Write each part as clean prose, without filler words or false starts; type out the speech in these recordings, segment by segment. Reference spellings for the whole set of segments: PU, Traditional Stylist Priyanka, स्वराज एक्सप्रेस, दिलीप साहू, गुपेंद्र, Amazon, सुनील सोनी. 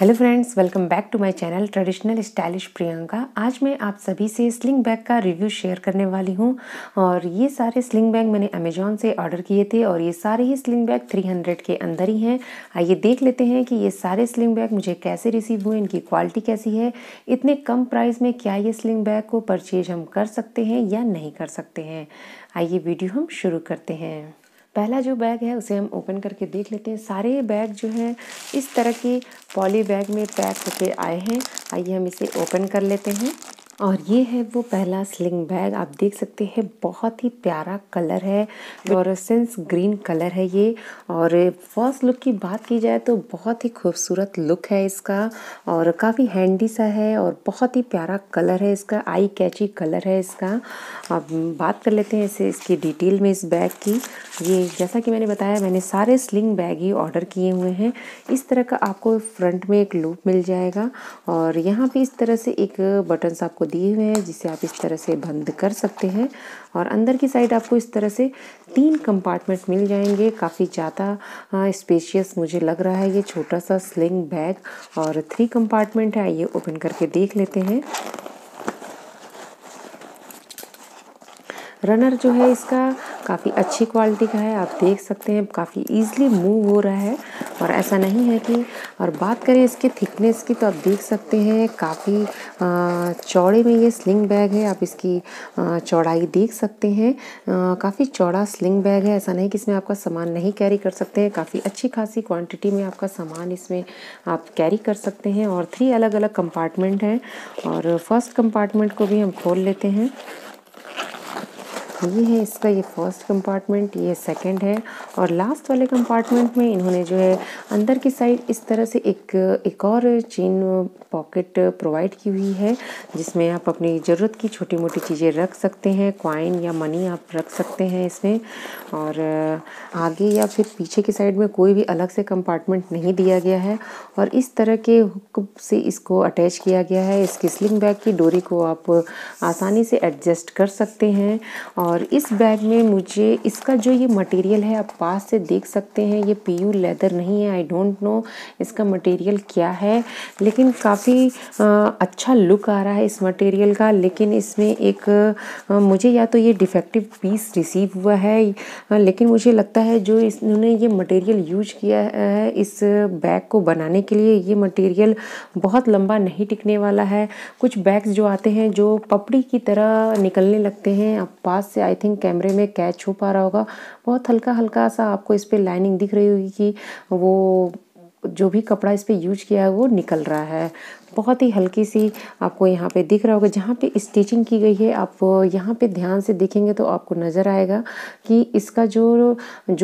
Hello friends, welcome back to my channel traditional stylish Priyanka. आज मैं आप सभी से स्लिंग बैग का रिव्यू शेयर करने वाली हूं। और ये सारे स्लिंग बैग मैंने अमेज़ॉन से ऑर्डर किए थे और ये सारे ही स्लिंग बैग 300 के अंदर ही हैं। आइए देख लेते हैं कि ये सारे स्लिंग बैग मुझे कैसे रिसीव हुए, इनकी क्वालिटी कैसी है, इतने कम प्राइस में क्या ये स्लिंग बैग को परचेज हम कर सकते हैं या नहीं कर सकते हैं। आइए वीडियो हम शुरू करते हैं। पहला जो बैग है उसे हम ओपन करके देख लेते हैं। सारे बैग जो हैं इस तरह के पॉली बैग में पैक होके आए हैं। आइए हम इसे ओपन कर लेते हैं। और ये है वो पहला स्लिंग बैग। आप देख सकते हैं बहुत ही प्यारा कलर है, फ्लोरोसेंस ग्रीन कलर है ये। और फर्स्ट लुक की बात की जाए तो बहुत ही खूबसूरत लुक है इसका और काफ़ी हैंडी सा है और बहुत ही प्यारा कलर है इसका, आई कैची कलर है इसका। अब बात कर लेते हैं इसकी डिटेल में इस बैग की। ये जैसा कि मैंने बताया, मैंने सारे स्लिंग बैग ही ऑर्डर किए हुए हैं। इस तरह का आपको फ्रंट में एक लूप मिल जाएगा और यहाँ पर इस तरह से एक बटन्स आपको दिए हुए हैं जिसे आप इस तरह से बंद कर सकते हैं। और अंदर की साइड आपको इस तरह से 3 कंपार्टमेंट मिल जाएंगे। काफ़ी ज़्यादा स्पेशियस मुझे लग रहा है ये छोटा सा स्लिंग बैग। और 3 कंपार्टमेंट है, ये ओपन करके देख लेते हैं। रनर जो है इसका काफ़ी अच्छी क्वालिटी का है, आप देख सकते हैं काफ़ी ईजिली मूव हो रहा है और ऐसा नहीं है कि। और बात करें इसके थिकनेस की तो आप देख सकते हैं काफ़ी चौड़े में ये स्लिंग बैग है। आप इसकी चौड़ाई देख सकते हैं, काफ़ी चौड़ा स्लिंग बैग है। ऐसा नहीं कि इसमें आपका सामान नहीं कैरी कर सकते हैं, काफ़ी अच्छी खासी क्वांटिटी में आपका सामान इसमें आप कैरी कर सकते हैं। और 3 अलग अलग कंपार्टमेंट हैं और फर्स्ट कंपार्टमेंट को भी हम खोल लेते हैं। ये है इसका ये फर्स्ट कंपार्टमेंट, ये सेकंड है। और लास्ट वाले कंपार्टमेंट में इन्होंने जो है अंदर की साइड इस तरह से एक और चेन पॉकेट प्रोवाइड की हुई है जिसमें आप अपनी ज़रूरत की छोटी मोटी चीज़ें रख सकते हैं। कॉइन या मनी आप रख सकते हैं इसमें। और आगे या फिर पीछे की साइड में कोई भी अलग से कंपार्टमेंट नहीं दिया गया है। और इस तरह के हुक से इसको अटैच किया गया है। इसकी स्लिंग बैग की डोरी को आप आसानी से एडजस्ट कर सकते हैं। और इस बैग में मुझे इसका जो ये मटेरियल है आप पास से देख सकते हैं, ये PU लेदर नहीं है। आई डोंट नो इसका मटेरियल क्या है, लेकिन काफ़ी अच्छा लुक आ रहा है इस मटेरियल का। लेकिन इसमें एक मुझे या तो ये डिफेक्टिव पीस रिसीव हुआ है, लेकिन मुझे लगता है जो इन्होंने ये मटेरियल यूज किया है इस बैग को बनाने के लिए, ये मटेरियल बहुत लंबा नहीं टिकने वाला है। कुछ बैग्स जो आते हैं जो पपड़ी की तरह निकलने लगते हैं, आप पास आई थिंक कैमरे में कैच हो पा रहा होगा। बहुत हल्का हल्का सा आपको इस पे लाइनिंग दिख रही होगी कि वो जो भी कपड़ा इस पे यूज किया है वो निकल रहा है। बहुत ही हल्की सी आपको यहाँ पे दिख रहा होगा जहाँ पे स्टिचिंग की गई है। आप यहाँ पे ध्यान से देखेंगे तो आपको नज़र आएगा कि इसका जो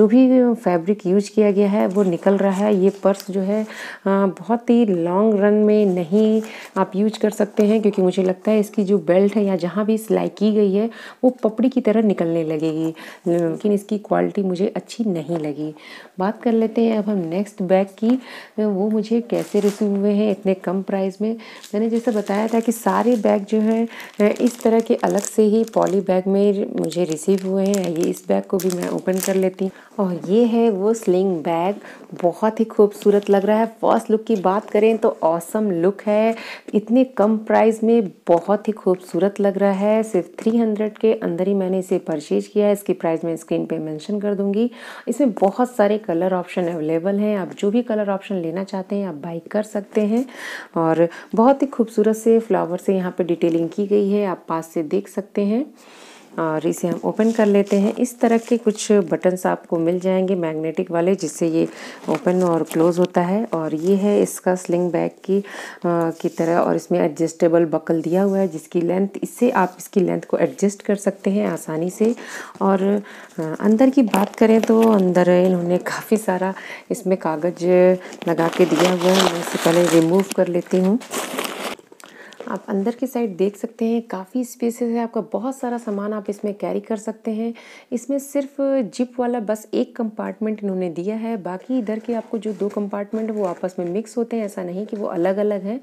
भी फैब्रिक यूज किया गया है वो निकल रहा है। ये पर्स जो है बहुत ही लॉन्ग रन में नहीं आप यूज कर सकते हैं, क्योंकि मुझे लगता है इसकी जो बेल्ट है या जहाँ भी सिलाई की गई है वो पपड़ी की तरह निकलने लगेगी। लेकिन इसकी क्वालिटी मुझे अच्छी नहीं लगी। बात कर लेते हैं अब हम नेक्स्ट बैग की, वो मुझे कैसे रिसीव हुए हैं इतने कम प्राइस में। मैंने जैसे बताया था कि सारे बैग जो हैं इस तरह के अलग से ही पॉली बैग में मुझे रिसीव हुए हैं। ये इस बैग को भी मैं ओपन कर लेती हूँ। और ये है वो स्लिंग बैग, बहुत ही खूबसूरत लग रहा है। फर्स्ट लुक की बात करें तो ऑसम लुक है। इतने कम प्राइस में बहुत ही खूबसूरत लग रहा है। सिर्फ 300 के अंदर ही मैंने इसे परचेज किया है। इसकी प्राइस मैं स्क्रीन पर मैंशन कर दूँगी। इसमें बहुत सारे कलर ऑप्शन अवेलेबल हैं, आप जो भी कलर ऑप्शन लेना चाहते हैं आप बाई कर सकते हैं। और बहुत ही खूबसूरत से फ्लावर से यहाँ पे डिटेलिंग की गई है, आप पास से देख सकते हैं। और इसे हम ओपन कर लेते हैं। इस तरह के कुछ बटन्स आपको मिल जाएंगे मैग्नेटिक वाले, जिससे ये ओपन और क्लोज़ होता है। और ये है इसका स्लिंग बैग की तरह, और इसमें एडजस्टेबल बकल दिया हुआ है जिसकी लेंथ, इससे आप इसकी लेंथ को एडजस्ट कर सकते हैं आसानी से। और अंदर की बात करें तो अंदर इन्होंने काफ़ी सारा इसमें कागज़ लगा के दिया हुआ है। मैं इससे पहले रिमूव कर लेती हूँ। आप अंदर की साइड देख सकते हैं, काफ़ी स्पेसेस है, आपका बहुत सारा सामान आप इसमें कैरी कर सकते हैं। इसमें सिर्फ जिप वाला बस एक कंपार्टमेंट इन्होंने दिया है, बाकी इधर के आपको जो दो कंपार्टमेंट वो आपस में मिक्स होते हैं, ऐसा नहीं कि वो अलग अलग हैं।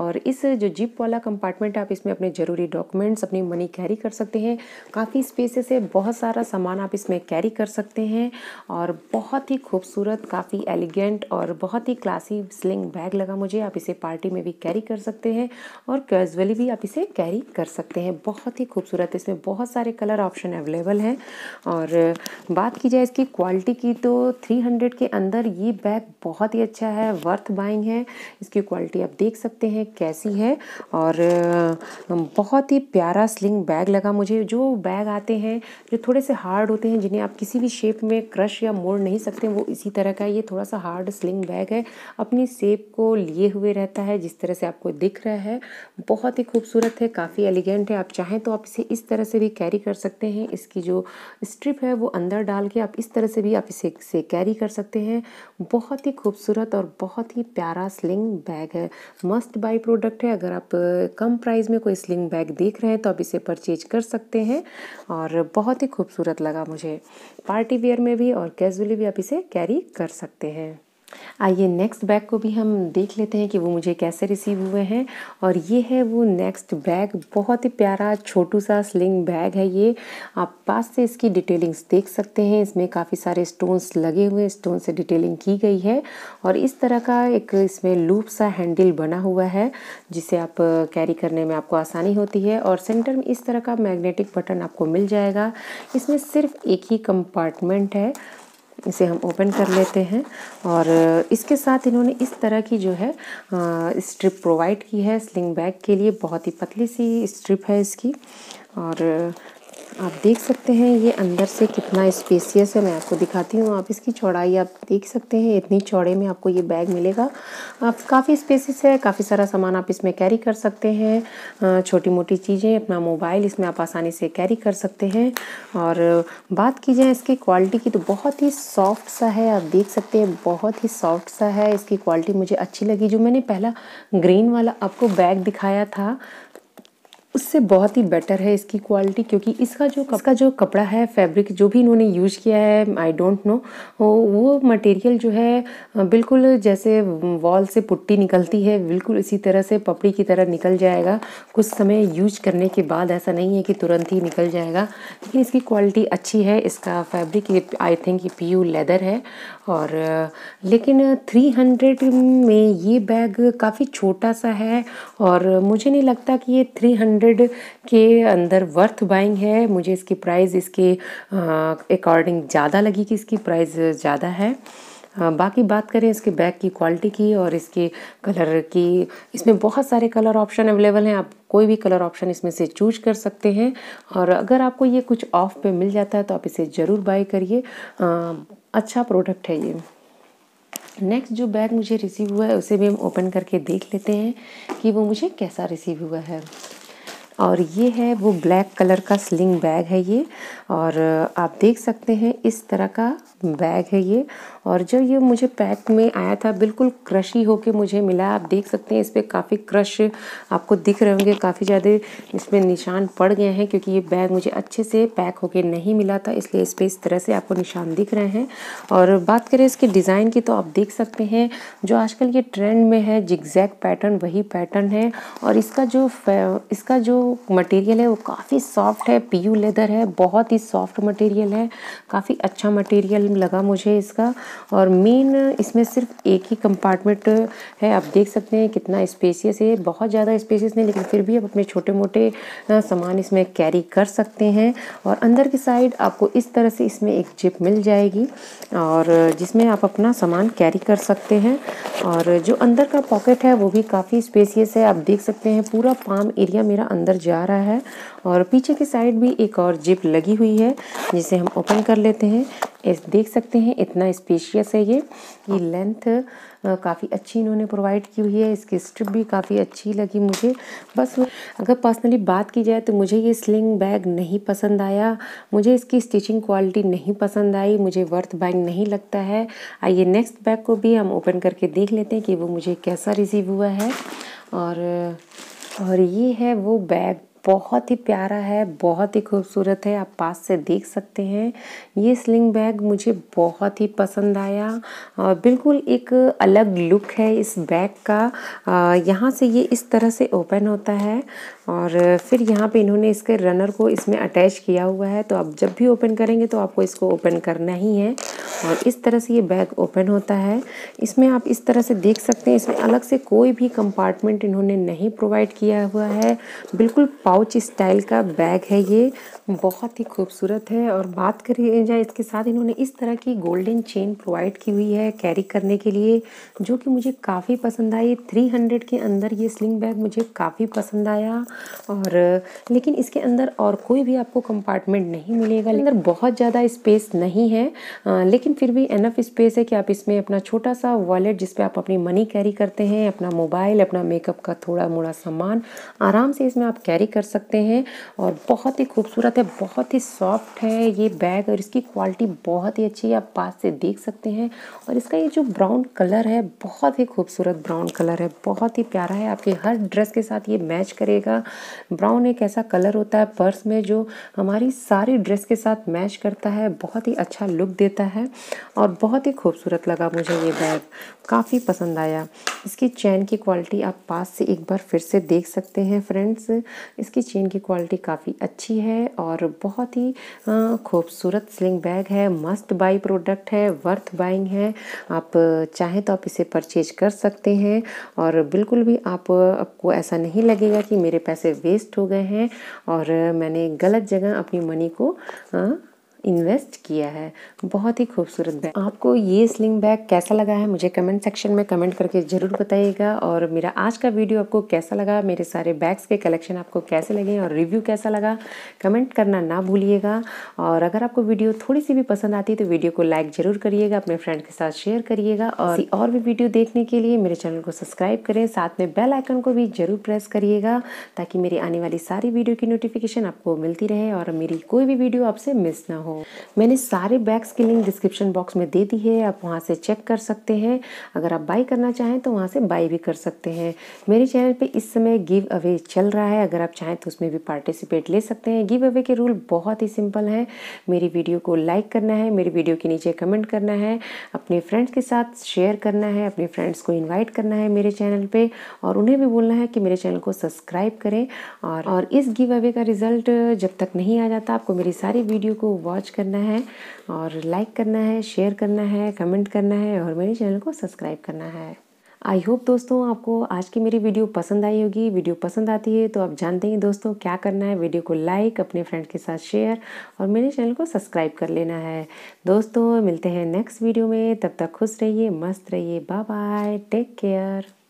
और इस जो जिप वाला कंपार्टमेंट आप इसमें अपने ज़रूरी डॉक्यूमेंट्स, अपनी मनी कैरी कर सकते हैं। काफ़ी स्पेसेस है, बहुत सारा सामान आप इसमें कैरी कर सकते हैं और बहुत ही खूबसूरत, काफ़ी एलिगेंट और बहुत ही क्लासी स्लिंग बैग लगा मुझे। आप इसे पार्टी में भी कैरी कर सकते हैं और कैजुअली भी आप इसे कैरी कर सकते हैं। बहुत ही खूबसूरत, इसमें बहुत सारे कलर ऑप्शन अवेलेबल हैं। और बात की जाए इसकी क्वालिटी की तो 300 के अंदर ये बैग बहुत ही अच्छा है, वर्थ बाइंग है। इसकी क्वालिटी आप देख सकते हैं कैसी है और बहुत ही प्यारा स्लिंग बैग लगा मुझे। जो बैग आते हैं जो थोड़े से हार्ड होते हैं, जिन्हें आप किसी भी शेप में क्रश या मोड़ नहीं सकते, वो इसी तरह का ये थोड़ा सा हार्ड स्लिंग बैग है, अपनी शेप को लिए हुए रहता है जिस तरह से आपको दिख रहा है। बहुत ही खूबसूरत है, काफ़ी एलिगेंट है। आप चाहें तो आप इसे इस तरह से भी कैरी कर सकते हैं, इसकी जो स्ट्रिप है वो अंदर डाल के आप इस तरह से भी आप इसे कैरी कर सकते हैं। बहुत ही खूबसूरत और बहुत ही प्यारा स्लिंग बैग है, मस्ट बाय प्रोडक्ट है। अगर आप कम प्राइस में कोई स्लिंग बैग देख रहे हैं तो आप इसे परचेज कर सकते हैं और बहुत ही खूबसूरत लगा मुझे। पार्टी वेयर में भी और कैजुअली भी आप इसे कैरी कर सकते हैं। आइए नेक्स्ट बैग को भी हम देख लेते हैं कि वो मुझे कैसे रिसीव हुए हैं। और ये है वो नेक्स्ट बैग, बहुत ही प्यारा छोटू सा स्लिंग बैग है ये। आप पास से इसकी डिटेलिंग्स देख सकते हैं, इसमें काफ़ी सारे स्टोन्स लगे हुए हैं, स्टोन से डिटेलिंग की गई है और इस तरह का एक इसमें लूप सा हैंडल बना हुआ है जिसे आप कैरी करने में आपको आसानी होती है। और सेंटर में इस तरह का मैग्नेटिक बटन आपको मिल जाएगा। इसमें सिर्फ एक ही कंपार्टमेंट है, इसे हम ओपन कर लेते हैं। और इसके साथ इन्होंने इस तरह की जो है स्ट्रिप प्रोवाइड की है स्लिंग बैग के लिए, बहुत ही पतली सी स्ट्रिप है इसकी। और आप देख सकते हैं ये अंदर से कितना स्पेसियस है, मैं आपको दिखाती हूँ। आप इसकी चौड़ाई आप देख सकते हैं, इतनी चौड़े में आपको ये बैग मिलेगा। आप काफ़ी स्पेसियस है, काफ़ी सारा सामान आप इसमें कैरी कर सकते हैं, छोटी मोटी चीज़ें, अपना मोबाइल इसमें आप आसानी से कैरी कर सकते हैं। और बात की जाए इसकी क्वालिटी की तो बहुत ही सॉफ्ट सा है, आप देख सकते हैं बहुत ही सॉफ्ट सा है। इसकी क्वालिटी मुझे अच्छी लगी। जो मैंने पहला ग्रीन वाला आपको बैग दिखाया था उससे बहुत ही बेटर है इसकी क्वालिटी, क्योंकि इसका जो कपड़ा है, फैब्रिक जो भी इन्होंने यूज़ किया है, आई डोंट नो, वो मटेरियल जो है बिल्कुल जैसे वॉल से पुट्टी निकलती है बिल्कुल इसी तरह से पपड़ी की तरह निकल जाएगा। कुछ समय यूज करने के बाद, ऐसा नहीं है कि तुरंत ही निकल जाएगा, लेकिन इसकी क्वालिटी अच्छी है। इसका fabric I think PU leather है। और लेकिन 300 में ये बैग काफ़ी छोटा सा है और मुझे नहीं लगता कि ये 300 के अंदर वर्थ बाइंग है। मुझे इसकी प्राइस इसके अकॉर्डिंग ज़्यादा लगी कि इसकी प्राइस ज़्यादा है। बाकी बात करें इसके बैग की क्वालिटी की और इसके कलर की, इसमें बहुत सारे कलर ऑप्शन अवेलेबल हैं, आप कोई भी कलर ऑप्शन इसमें से चूज कर सकते हैं। और अगर आपको ये कुछ ऑफ पे मिल जाता है तो आप इसे ज़रूर बाय करिए, अच्छा प्रोडक्ट है ये। नेक्स्ट जो बैग मुझे रिसीव हुआ है उसे भी हम ओपन करके देख लेते हैं कि वो मुझे कैसा रिसीव हुआ है। और ये है वो ब्लैक कलर का स्लिंग बैग है ये, और आप देख सकते हैं इस तरह का बैग है ये। और जो ये मुझे पैक में आया था बिल्कुल क्रशी होके मुझे मिला। आप देख सकते हैं इस पर काफ़ी क्रश आपको दिख रहे होंगे, काफ़ी ज़्यादा इसमें निशान पड़ गए हैं, क्योंकि ये बैग मुझे अच्छे से पैक होके नहीं मिला था, इसलिए इस पर इस तरह से आपको निशान दिख रहे हैं। और बात करें इसके डिज़ाइन की तो आप देख सकते हैं जो आजकल ये ट्रेंड में है जिगजैग पैटर्न, वही पैटर्न है। और इसका जो मटेरियल है वो काफ़ी सॉफ्ट है, PU लेदर है, बहुत ही सॉफ्ट मटेरियल है, काफ़ी अच्छा मटेरियल लगा मुझे इसका। और मेन इसमें सिर्फ एक ही कंपार्टमेंट है, आप देख सकते हैं कितना स्पेसियस है, बहुत ज़्यादा स्पेसियस नहीं, लेकिन फिर भी आप अपने छोटे मोटे सामान इसमें कैरी कर सकते हैं। और अंदर की साइड आपको इस तरह से इसमें एक जिप मिल जाएगी और जिसमें आप अपना सामान कैरी कर सकते हैं। और जो अंदर का पॉकेट है वो भी काफ़ी स्पेसियस है, आप देख सकते हैं पूरा पाम एरिया मेरा अंदर जा रहा है। और पीछे की साइड भी एक और जिप लगी हुई है जिसे हम ओपन कर लेते हैं। इस देख सकते हैं इतना स्पेशियस है ये लेंथ काफ़ी अच्छी इन्होंने प्रोवाइड की हुई है, इसकी स्ट्रिप भी काफ़ी अच्छी लगी मुझे। बस अगर पर्सनली बात की जाए तो मुझे ये स्लिंग बैग नहीं पसंद आया, मुझे इसकी स्टिचिंग क्वालिटी नहीं पसंद आई, मुझे वर्थ बाइंग नहीं लगता है। आइए नेक्स्ट बैग को भी हम ओपन करके देख लेते हैं कि वो मुझे कैसा रिसीव हुआ है। और और ये है वो बैग, बहुत ही प्यारा है, बहुत ही खूबसूरत है, आप पास से देख सकते हैं। ये स्लिंग बैग मुझे बहुत ही पसंद आया और बिल्कुल एक अलग लुक है इस बैग का। यहाँ से ये इस तरह से ओपन होता है और फिर यहाँ पे इन्होंने इसके रनर को इसमें अटैच किया हुआ है, तो आप जब भी ओपन करेंगे तो आपको इसको ओपन करना ही है। और इस तरह से ये बैग ओपन होता है, इसमें आप इस तरह से देख सकते हैं, इसमें अलग से कोई भी कंपार्टमेंट इन्होंने नहीं प्रोवाइड किया हुआ है, बिल्कुल पाउच स्टाइल का बैग है, ये बहुत ही खूबसूरत है। और बात करें जाए इसके साथ इन्होंने इस तरह की गोल्डन चेन प्रोवाइड की हुई है कैरी करने के लिए, जो कि मुझे काफ़ी पसंद आई। 300 के अंदर ये स्लिंग बैग मुझे काफ़ी पसंद आया। और लेकिन इसके अंदर और कोई भी आपको कंपार्टमेंट नहीं मिलेगा, अंदर बहुत ज़्यादा स्पेस नहीं है, लेकिन फिर भी एनफ स्पेस है कि आप इसमें अपना छोटा सा वॉलेट जिस पे आप अपनी मनी कैरी करते हैं, अपना मोबाइल, अपना मेकअप का थोड़ा मोड़ा सामान आराम से इसमें आप कैरी कर सकते हैं। और बहुत ही खूबसूरत है, बहुत ही सॉफ्ट है ये बैग और इसकी क्वालिटी बहुत ही अच्छी है, आप पास से देख सकते हैं। और इसका ये जो ब्राउन कलर है, बहुत ही खूबसूरत ब्राउन कलर है, बहुत ही प्यारा है, आपके हर ड्रेस के साथ ये मैच करेगा। ब्राउन एक ऐसा कलर होता है पर्स में जो हमारी सारी ड्रेस के साथ मैच करता है, बहुत ही अच्छा लुक देता है और बहुत ही खूबसूरत लगा मुझे ये बैग, काफ़ी पसंद आया। इसकी चैन की क्वालिटी आप पास से एक बार फिर से देख सकते हैं फ्रेंड्स, इसकी चेन की क्वालिटी काफ़ी अच्छी है और बहुत ही खूबसूरत स्लिंग बैग है, मस्ट बाई प्रोडक्ट है, वर्थ बाइंग है। आप चाहें तो आप इसे परचेज कर सकते हैं और बिल्कुल भी आपको ऐसा नहीं लगेगा कि मेरे पैसे वेस्ट हो गए हैं और मैंने गलत जगह अपनी मनी को इन्वेस्ट किया है। बहुत ही खूबसूरत बैग। आपको ये स्लिंग बैग कैसा लगा है मुझे कमेंट सेक्शन में कमेंट करके ज़रूर बताइएगा। और मेरा आज का वीडियो आपको कैसा लगा, मेरे सारे बैग्स के कलेक्शन आपको कैसे लगे और रिव्यू कैसा लगा कमेंट करना ना भूलिएगा। और अगर आपको वीडियो थोड़ी सी भी पसंद आती है तो वीडियो को लाइक ज़रूर करिएगा, अपने फ्रेंड के साथ शेयर करिएगा। और भी वीडियो देखने के लिए मेरे चैनल को सब्सक्राइब करें, साथ में बेल आइकन को भी ज़रूर प्रेस करिएगा ताकि मेरी आने वाली सारी वीडियो की नोटिफिकेशन आपको मिलती रहे और मेरी कोई भी वीडियो आपसे मिस ना हो। मैंने सारे बैग्स की लिंक डिस्क्रिप्शन बॉक्स में दे दी है, आप वहां से चेक कर सकते हैं। अगर आप बाई करना चाहें तो वहां से बाई भी कर सकते हैं। मेरे चैनल पे इस समय गिव अवे चल रहा है, अगर आप चाहें तो उसमें भी पार्टिसिपेट ले सकते हैं। गिव अवे के रूल बहुत ही सिंपल हैं, मेरी वीडियो को लाइक करना है, मेरी वीडियो के नीचे कमेंट करना है, अपने फ्रेंड्स के साथ शेयर करना है, अपने फ्रेंड्स को इन्वाइट करना है मेरे चैनल पर और उन्हें भी बोलना है कि मेरे चैनल को सब्सक्राइब करें। और इस गिव अवे का रिजल्ट जब तक नहीं आ जाता आपको मेरी सारी वीडियो को वॉच करना है और लाइक करना है, शेयर करना है, कमेंट करना है और मेरे चैनल को सब्सक्राइब करना है। आई होप दोस्तों आपको आज की मेरी वीडियो पसंद आई होगी। वीडियो पसंद आती है तो आप जानते हैं दोस्तों क्या करना है, वीडियो को लाइक, अपने फ्रेंड के साथ शेयर और मेरे चैनल को सब्सक्राइब कर लेना है। दोस्तों मिलते हैं नेक्स्ट वीडियो में, तब तक खुश रहिए, मस्त रहिए, बाय बाय, टेक केयर।